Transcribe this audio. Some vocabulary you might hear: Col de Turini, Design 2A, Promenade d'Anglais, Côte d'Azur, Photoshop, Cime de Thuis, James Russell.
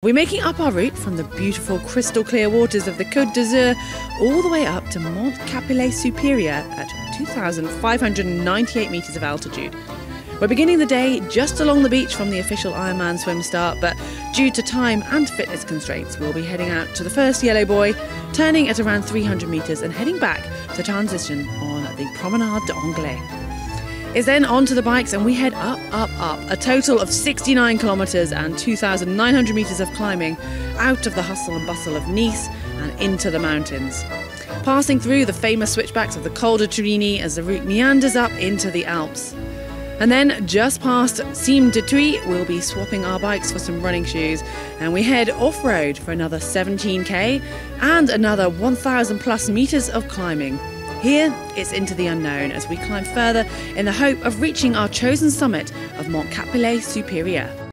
We're making up our route from the beautiful crystal clear waters of the Côte d'Azur all the way up to Mont Capillé Superior at 2,598 metres of altitude. We're beginning the day just along the beach from the official Ironman swim start, but due to time and fitness constraints, we'll be heading out to the first yellow buoy, turning at around 300 metres and heading back to transition on the Promenade d'Anglais. It's then onto the bikes and we head up, a total of 69 kilometres and 2,900 metres of climbing out of the hustle and bustle of Nice and into the mountains. Passing through the famous switchbacks of the Col de Turini as the route meanders up into the Alps. And then just past Cime de Thuis, we'll be swapping our bikes for some running shoes and we head off-road for another 17k and another 1,000 plus metres of climbing. Here, it's into the unknown as we climb further in the hope of reaching our chosen summit of Mont Capillé Superior.